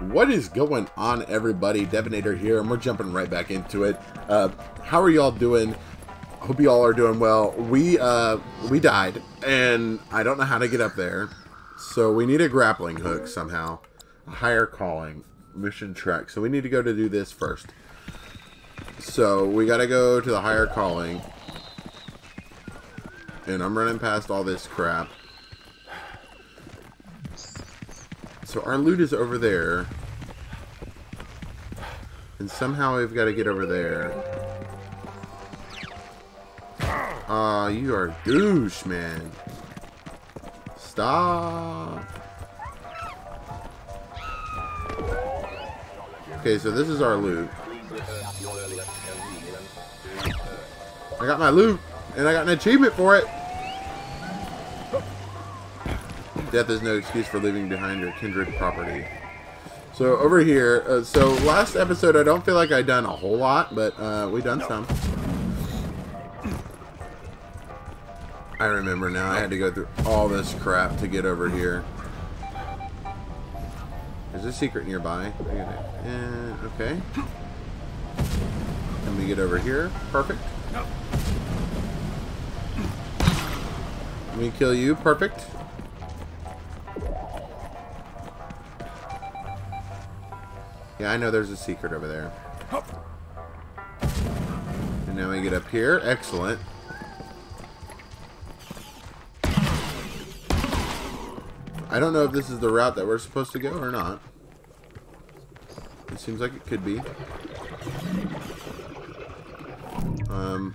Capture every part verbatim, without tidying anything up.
What is going on, everybody? Devinator here, and we're jumping right back into it. Uh, how are y'all doing? Hope y'all are doing well. We uh, we died, and I don't know how to get up there, so we need a grappling hook somehow. A higher calling mission track. So we need to go to do this first. So we gotta go to the higher calling, and I'm running past all this crap. So our loot is over there, and somehow we've got to get over there. Ah, uh, you are douche, man. Stop. Okay, so this is our loot. I got my loot, and I got an achievement for it. Death is no excuse for leaving behind your kindred property. So over here, uh, so last episode I don't feel like I done a whole lot, but uh, we done some. I remember now, I had to go through all this crap to get over here. There's a secret nearby. And, okay. Let me get over here. Perfect. Let me kill you. Perfect. Yeah, I know there's a secret over there. And now we get up here. Excellent. I don't know if this is the route that we're supposed to go or not. It seems like it could be. Um.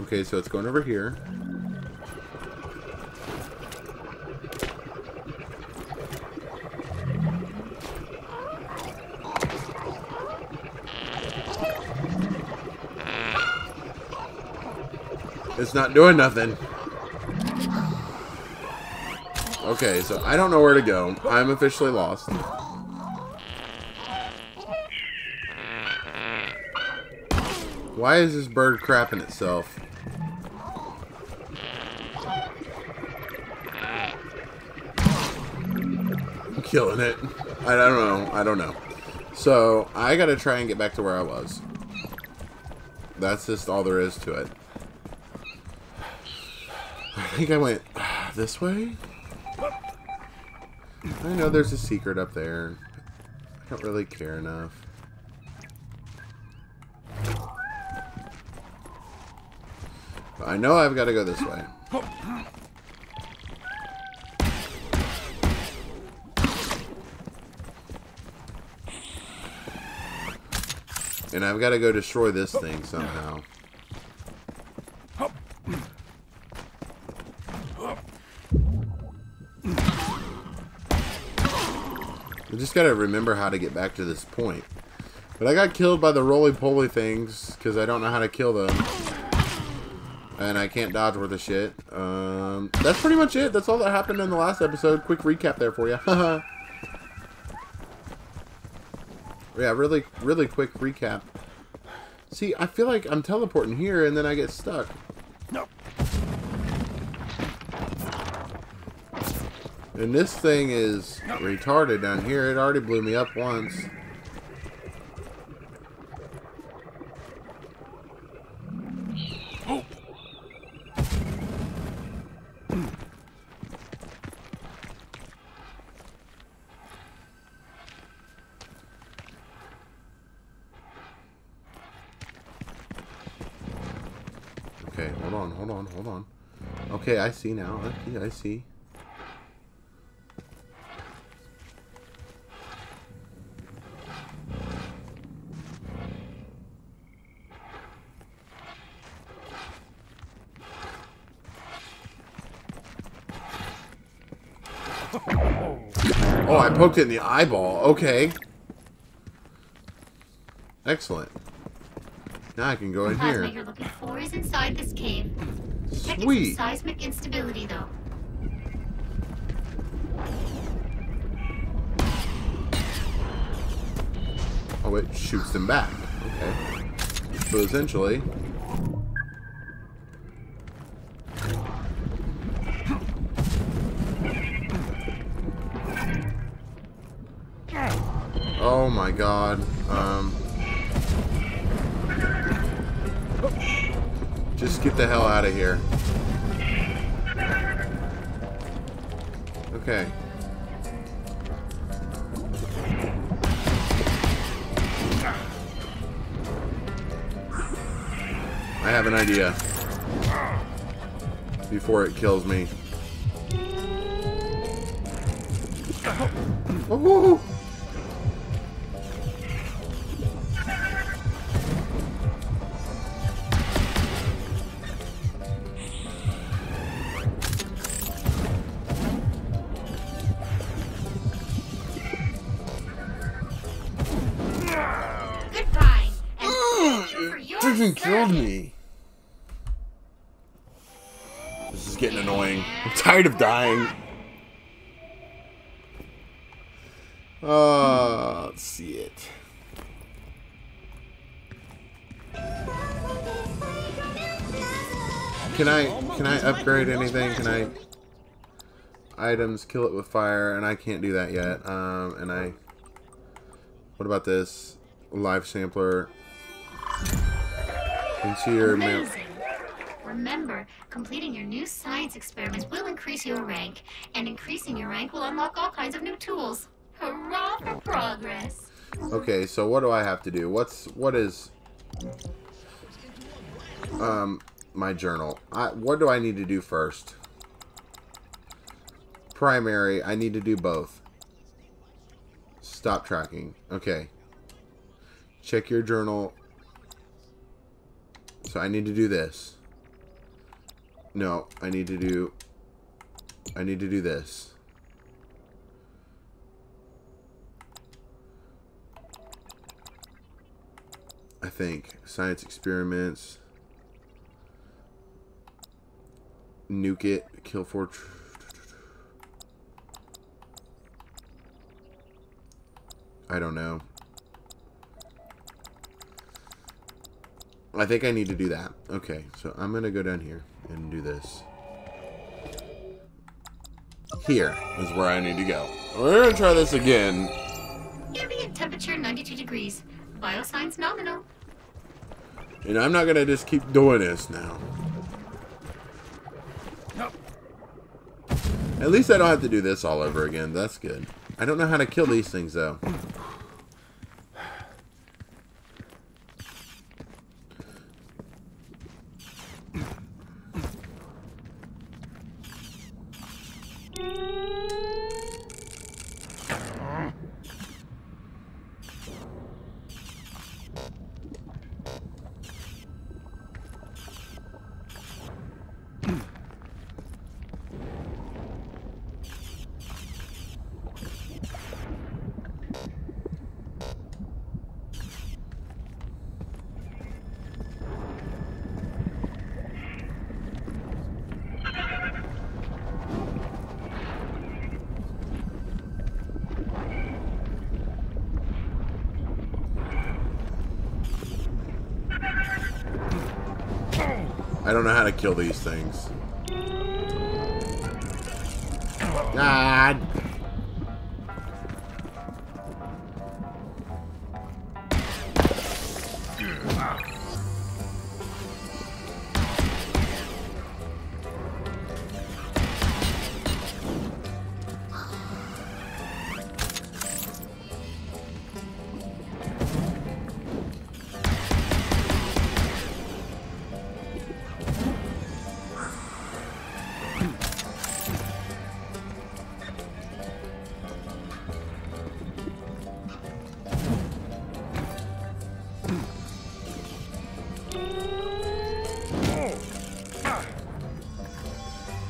Okay, so it's going over here. It's not doing nothing. Okay, so I don't know where to go. I'm officially lost. Why is this bird crapping itself? Killing it. I don't know. I don't know. So I gotta try and get back to where I was. That's just all there is to it. I think I went this way. I know there's a secret up there. I don't really care enough. But I know I've got to go this way. And I've got to go destroy this thing somehow. I just got to remember how to get back to this point. But I got killed by the roly-poly things because I don't know how to kill them. And I can't dodge worth a shit. Um, that's pretty much it. That's all that happened in the last episode. Quick recap there for you. Haha. Yeah, really, really quick recap. See, I feel like I'm teleporting here, and then I get stuck. No. And this thing is no. retarded down here. It already blew me up once. Oh. Okay, hold on, hold on, hold on. Okay, I see now. I see. I see. Oh, I poked it in the eyeball. Okay. Excellent. Now I can go in here. The plasma you're looking for is inside this cave. Sweet. Check its seismic instability, though. Oh, it shoots them back. Okay. So essentially... Oh my god. Um... Just get the hell out of here. Okay. I have an idea. Before it kills me. Oh! Killed me. This is getting annoying. I'm tired of dying. Uh, let's see it. Can I can I upgrade anything? Can I items kill it with fire? And I can't do that yet. Um, and I. What about this live sampler? Amazing. Remember, completing your new science experiments will increase your rank, and increasing your rank will unlock all kinds of new tools. Hurrah for progress! Okay, so what do I have to do? What's what is um my journal? I, what do I need to do first? Primary. I need to do both. Stop tracking. Okay. Check your journal. So I need to do this. No, I need to do... I need to do this. I think. Science experiments. Nuke it. Kill for... I don't know. I think I need to do that. Okay, so I'm going to go down here and do this. Here is where I need to go. We're going to try this again. Ambient temperature ninety-two degrees. Bioscience nominal. And I'm not going to just keep doing this now. Nope. At least I don't have to do this all over again. That's good. I don't know how to kill these things, though. I don't know how to kill these things. God.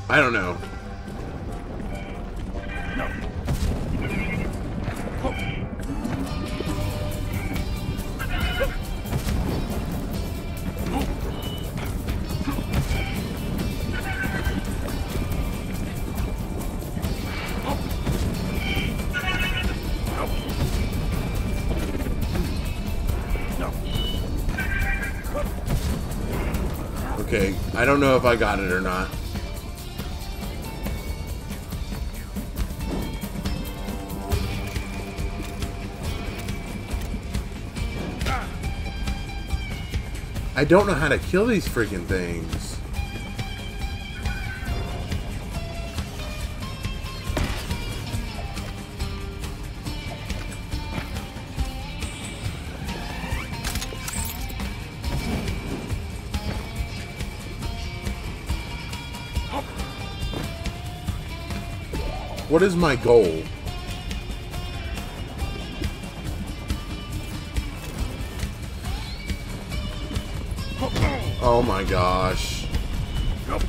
I don't know. No. pig. I don't know if I got it or not. I don't know how to kill these freaking things. What is my goal? Oh my gosh. Nope.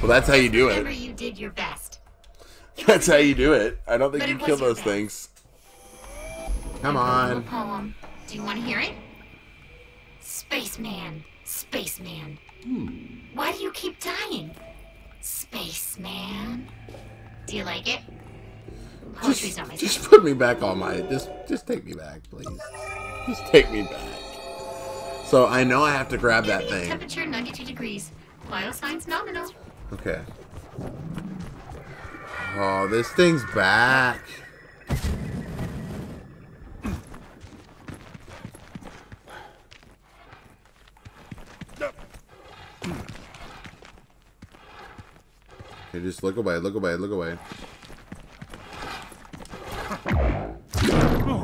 Well, that's how you do it. Remember, you did your best. That's how you do it. I don't think you kill those things. Come on. Poem. Do you want to hear it? Spaceman, spaceman. Hmm. Why do you keep dying? Spaceman. Do you like it? Poetry's not my thing. Just put me back on my... Just, just take me back, please. Just take me back. So I know I have to grab that thing. Temperature ninety-two degrees. Bioscience nominal. Okay. Oh, this thing's back. Hey, just look away, look away, look away.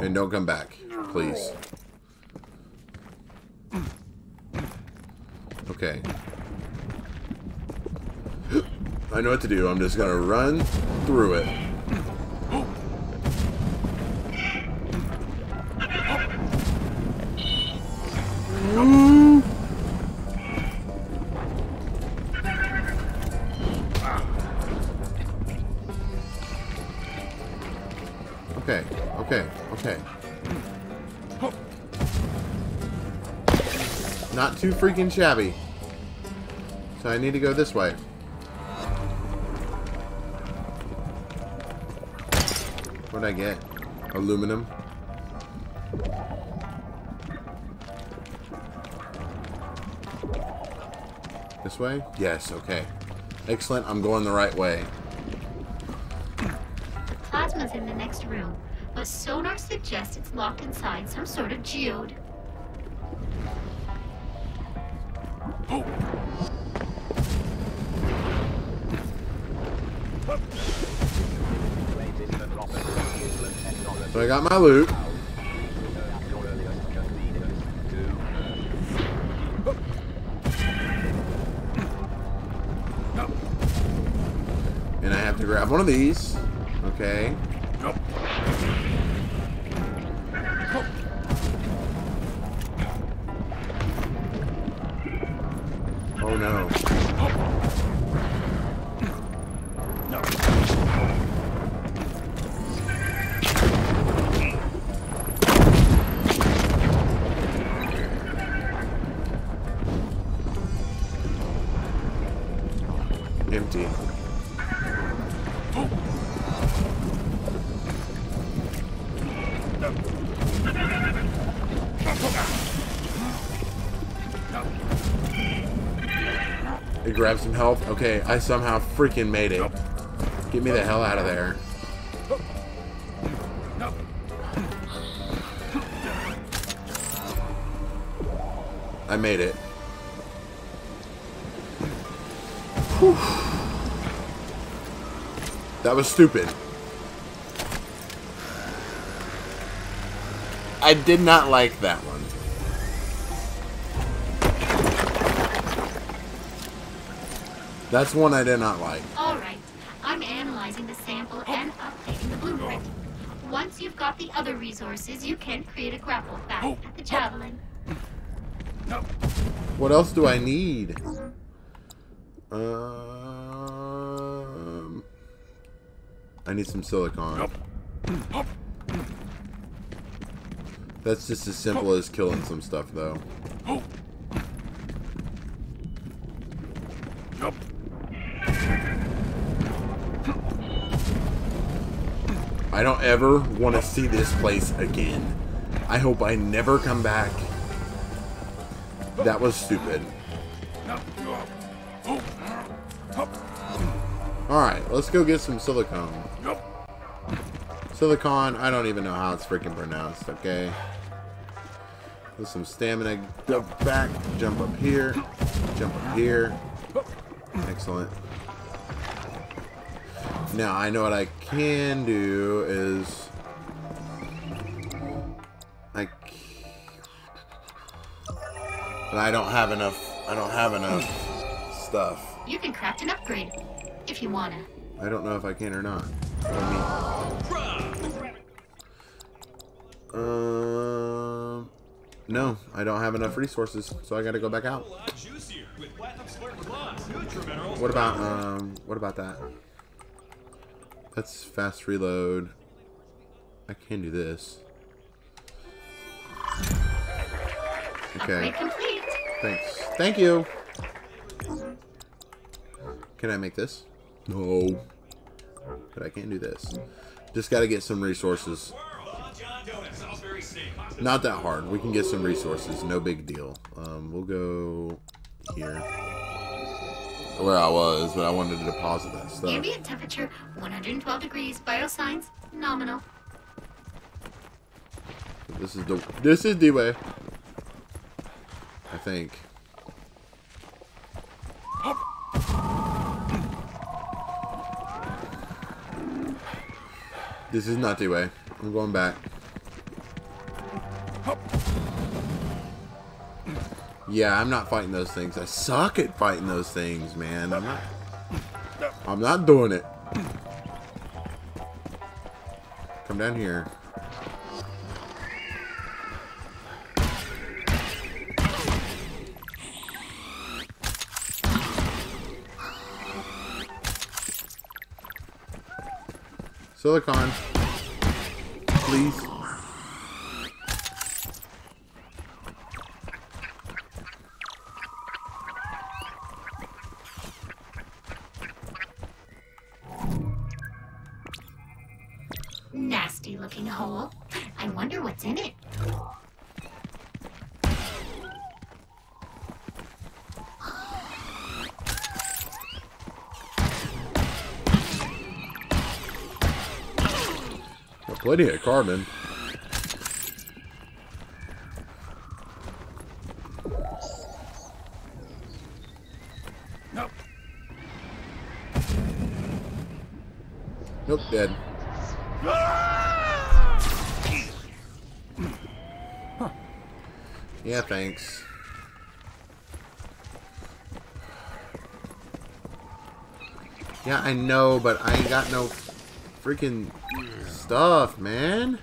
And don't come back, please. Okay. I know what to do. I'm just gonna run through it. Ooh. Okay, okay, okay. Not too freaking shabby. So I need to go this way. What did I get? Aluminum. This way? Yes, okay. Excellent, I'm going the right way. Plasma's in the next room, but sonar suggests it's locked inside some sort of geode. So I got my loot. And I have to grab one of these. Okay. Oh no. Empty. It grabbed some health. Okay, I somehow freaking made it. Get me the hell out of there. I made it. Whew. That was stupid. I did not like that one. That's one I did not like. All right, I'm analyzing the sample and updating the blueprint. Once you've got the other resources, you can create a grapple back at the javelin. What else do I need? Um, I need some silicon. That's just as simple as killing some stuff, though. I don't ever want to see this place again. I hope I never come back. That was stupid. Alright, let's go get some silicone. Silicon, I don't even know how it's freaking pronounced, okay? With some stamina, go back, jump up here, jump up here. Excellent. Now, I know what I can do is... I... But I don't have enough, I don't have enough stuff. You can craft an upgrade, if you wanna. I don't know if I can or not. Um, no, I don't have enough resources, so I gotta go back out. What about um? What about that? That's fast reload. I can do this. Okay. Thanks. Thank you. Can I make this? No. But I can do this. Just gotta get some resources. Not that hard. We can get some resources. No big deal. Um, we'll go here. Where I was, but I wanted to deposit that stuff. Ambient temperature, one hundred twelve degrees. Biosigns, nominal. This is the this is the way. I think. This is not the way. I'm going back. Yeah, I'm not fighting those things. I suck at fighting those things, man. I'm not. I'm not doing it. Come down here. Silicon, please. Nasty looking hole. I wonder what's in it. Plenty of carbon. Nope. Nope, dead. Huh. Yeah, thanks. Yeah, I know, but I ain't got no freaking stuff, man.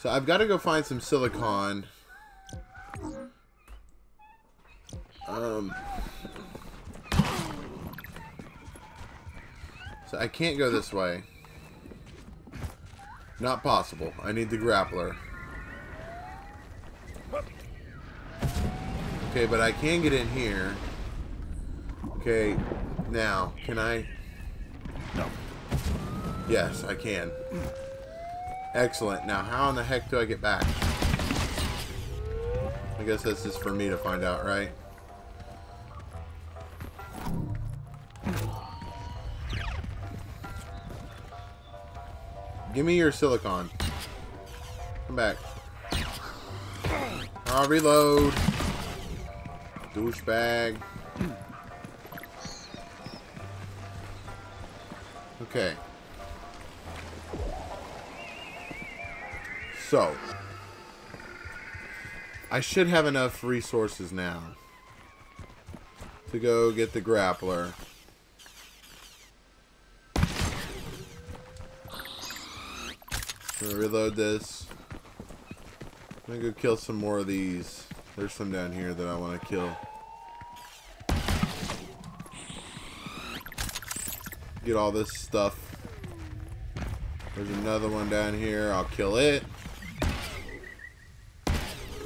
So I've got to go find some silicon. Um. So I can't go this way. Not possible. I need the grappler. Okay, but I can get in here. Okay, now, can I? No. Yes, I can. Excellent. Now, how in the heck do I get back? I guess that's just for me to find out, right? Give me your silicon. Come back. I'll reload. Douchebag. Okay. So. I should have enough resources now to go get the grappler. I'm gonna reload this. I'm gonna go kill some more of these. There's some down here that I want to kill. Get all this stuff. There's another one down here. I'll kill it.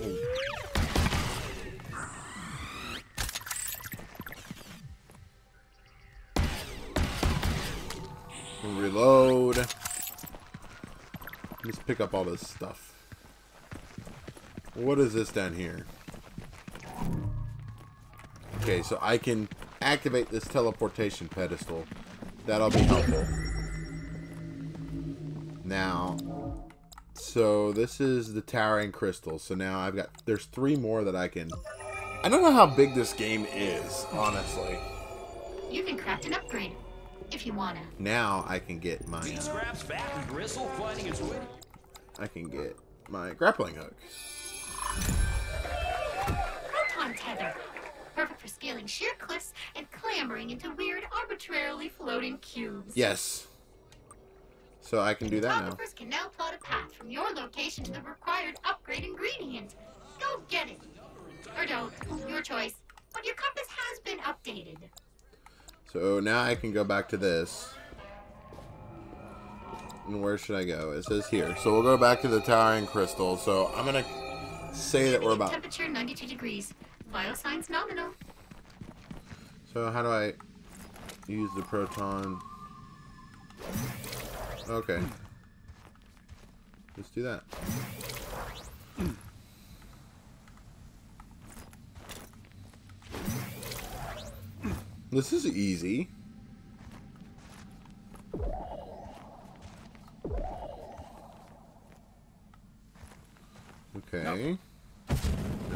Ooh. Reload. Just pick up all this stuff. What is this down here? Okay, so I can activate this teleportation pedestal. That'll be helpful. Now, so this is the towering crystal. So now I've got, there's three more that I can. I don't know how big this game is, honestly. You can craft an upgrade if you wanna. Now I can get my. These scraps, fat and bristle, finding its way. I can get my grappling hook. Proton tether. Perfect for scaling sheer cliffs and clambering into weird, arbitrarily floating cubes. Yes. So I can do that now. Developers can now plot a path from your location to the required upgrade ingredient. Go get it. Or don't. Your choice. But your compass has been updated. So now I can go back to this. And where should I go? It says here. So we'll go back to the towering crystal. So I'm going to say that we're about... Temperature ninety-two degrees. Biosigns nominal. So how do I use the proton? Okay. Let's do that. This is easy. Okay. Nope.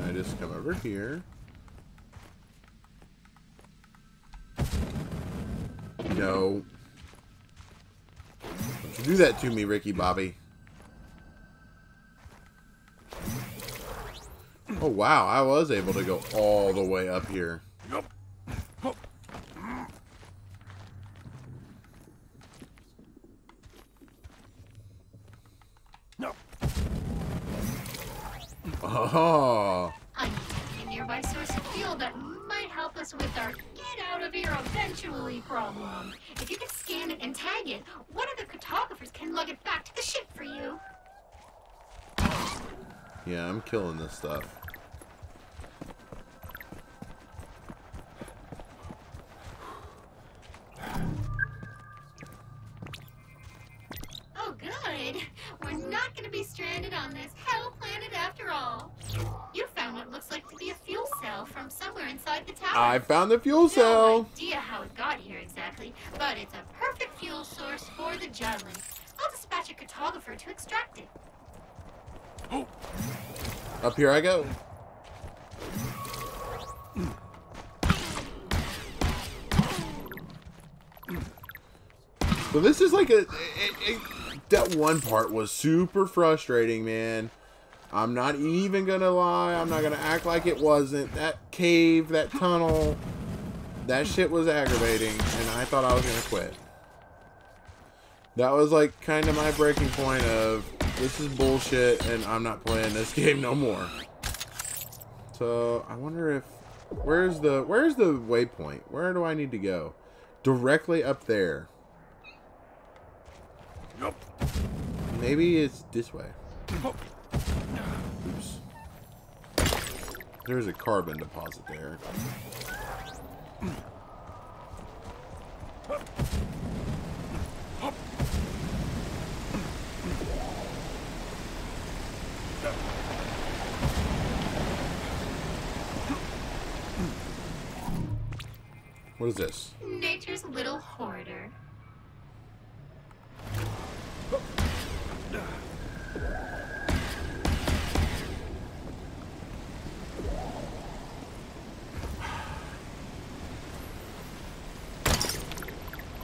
I just come over here. No. Don't you do that to me, Ricky Bobby. Oh, wow. I was able to go all the way up here. No. Oh. I need a nearby source of fuel that might help us with our get out of here eventually problem. If you can scan it and tag it, one of the cartographers can lug it back to the ship for you. Yeah, I'm killing this stuff. I found the fuel cell. No idea how it got here exactly, but it's a perfect fuel source for the juggling. I'll dispatch a cartographer to extract it. Oh. Up here I go. So this is like a... It, it, that one part was super frustrating, man. I'm not even gonna lie. I'm not gonna act like it wasn't. That cave, that tunnel, that shit was aggravating, and I thought I was gonna quit. That was like kind of my breaking point of this is bullshit, and I'm not playing this game no more. So I wonder if where's the where's the waypoint? Where do I need to go? Directly up there. Nope. Maybe it's this way. Oh. Oops. There's a carbon deposit there. What is this? Nature's little hoarder.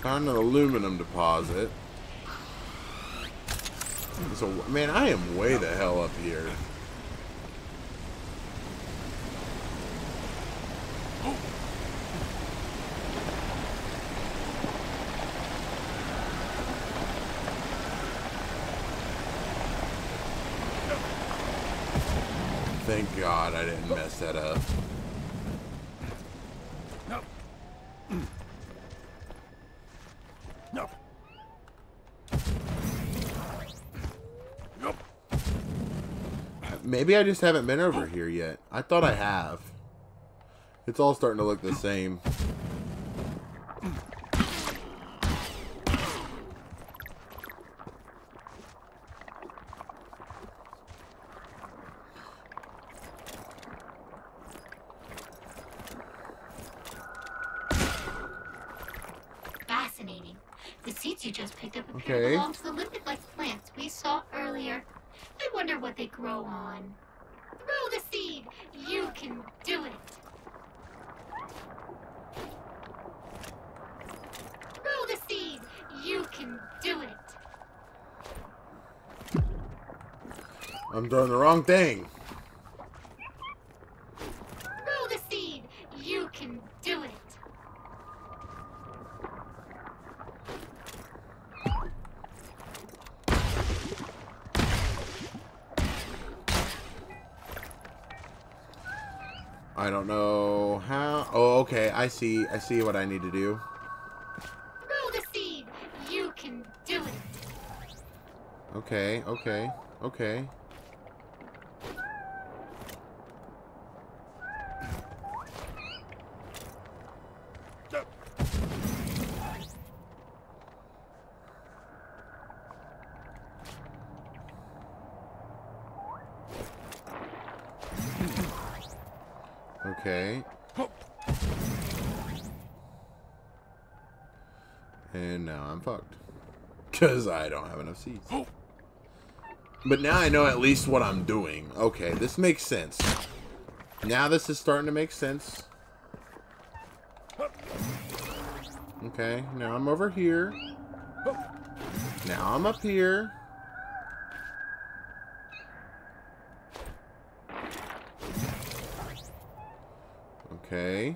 Found an aluminum deposit. So, man, I am way the hell up here. Thank God I didn't mess that up. No. No. Nope. Maybe I just haven't been over here yet. I thought I have. It's all starting to look the same. Okay. It belongs to the lipid-like plants we saw earlier. I wonder what they grow on. Throw the seed! You can do it! Throw the seed! You can do it! I'm doing the wrong thing! Throw the seed! You can do it! I don't know how. Oh, okay. I see. I see what I need to do. Throw the seed. You can do it. Okay. Okay. Okay. Okay. And now I'm fucked. Because I don't have enough seeds. But now I know at least what I'm doing. Okay, this makes sense. Now this is starting to make sense. Okay, now I'm over here. Now I'm up here. Okay.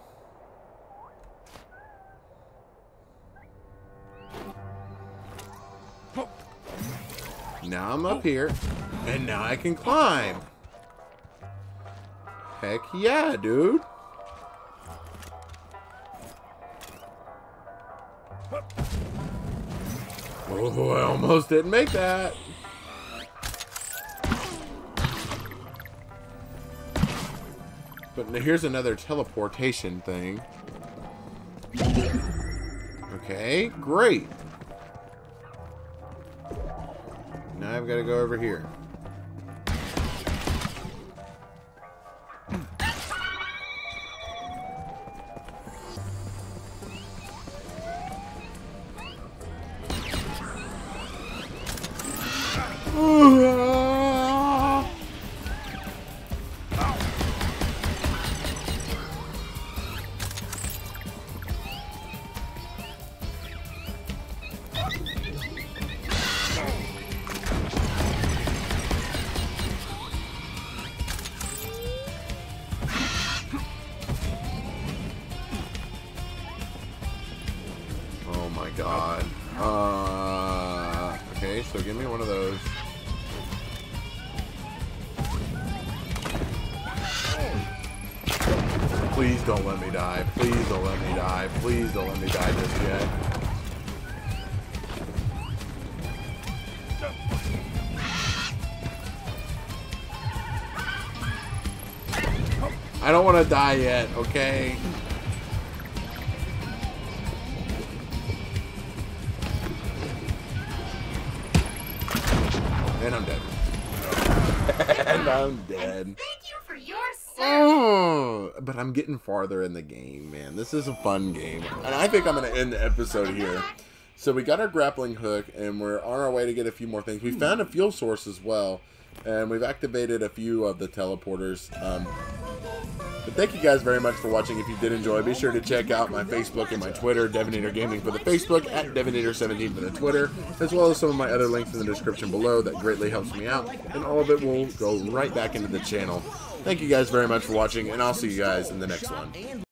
Now I'm up here, and now I can climb. Heck yeah, dude. Oh, I almost didn't make that. But here's another teleportation thing. Okay, great. Now I've got to go over here. God. Uh, okay, so give me one of those. Please don't let me die. Please don't let me die. Please don't let me die just yet. I don't want to die yet, okay? And I'm dead. And I'm dead. And thank you for your service. Oh, but I'm getting farther in the game, man. This is a fun game. And I think I'm going to end the episode here. So we got our grappling hook, and we're on our way to get a few more things. We found a fuel source as well, and we've activated a few of the teleporters. Um, but thank you guys very much for watching. If you did enjoy, be sure to check out my Facebook and my Twitter, Devinator Gaming for the Facebook, at Devinator seventeen for the Twitter, as well as some of my other links in the description below. That greatly helps me out, and all of it will go right back into the channel. Thank you guys very much for watching, and I'll see you guys in the next one.